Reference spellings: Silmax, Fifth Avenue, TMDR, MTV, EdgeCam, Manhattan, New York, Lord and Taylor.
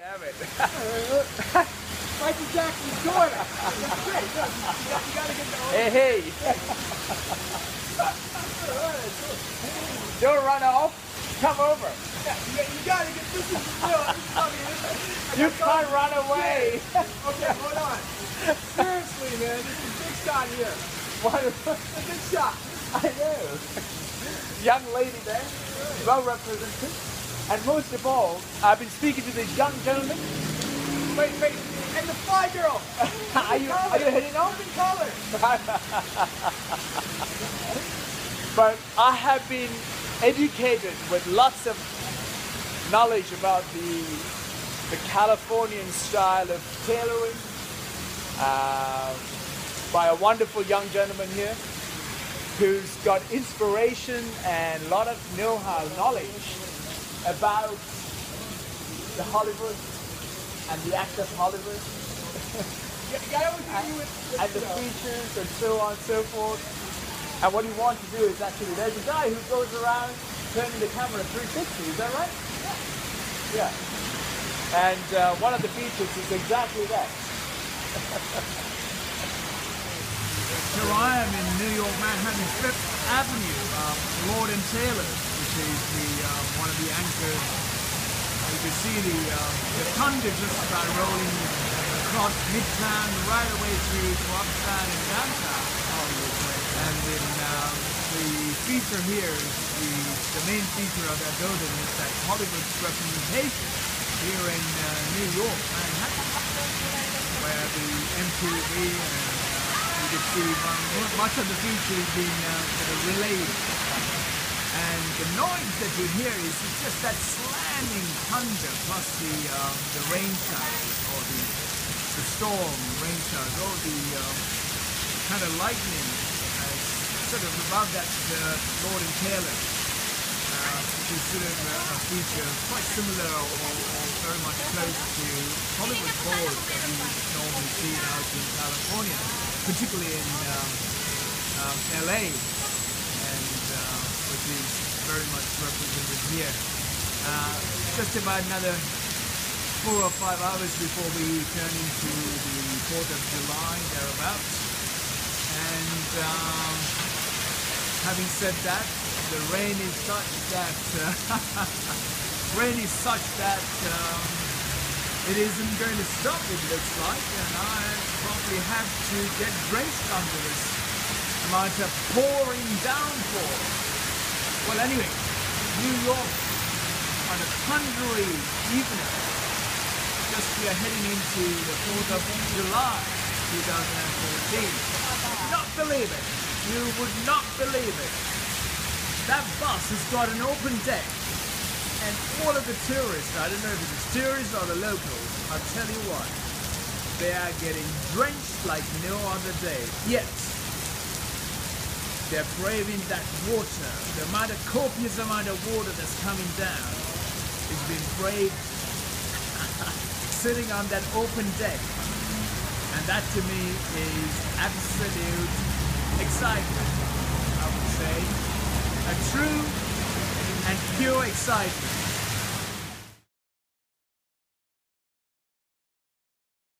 Damn it. Michael Jackson's daughter. You gotta get the hey, hey. Don't run off. Come over. You gotta get this. You can't run away. Okay, hold on. Seriously, man, this is a big shot here. What? A big shot. I know. Young lady there, well represented. And most of all, I've been speaking to this young gentleman. Wait, wait, and the fly girl. Are you hitting off in color? But I have been educated with lots of knowledge about the Californian style of tailoring by a wonderful young gentleman here who's got inspiration and a lot of know-how knowledge about the Hollywood and the act of Hollywood and the features and so on and so forth. And what you want to do is actually, there's a guy who goes around turning the camera 360, is that right? Yeah. Yeah. And one of the features is exactly that. Here I am in New York, Manhattan, Fifth Avenue, Lord and Taylor's. Is the, one of the anchors. You can see the thunder just about rolling across Midtown, right away through to uptown and downtown. And then the feature here is the main feature of that building is that Hollywood's representation here in New York, Manhattan, where the MTV and you can see much of the feature is being relayed. And the noise that you hear is just that slamming thunder plus the rain showers or the storm rain showers or the kind of lightning sort of above that Lord and Taylor, which is sort of a feature quite similar or very much close to Hollywood Bowl that you normally see out in California, particularly in LA. Which is very much represented here. Just about another 4 or 5 hours before we turn into the 4th of July, thereabouts. And having said that, the rain is such that it isn't going to stop, it looks like, and I probably have to get braced under this amount of pouring downpour. Well, anyway, New York on a thundery evening, just we are heading into the 4th of July, 2014. Not believe it. You would not believe it. That bus has got an open deck, and all of the tourists, I don't know if it's tourists or the locals, I'll tell you what, they are getting drenched like no other day. Yet, they're braving that water. The amount of copious amount of water that's coming down is being braved sitting on that open deck. And that to me is absolute excitement, I would say. A true and pure excitement.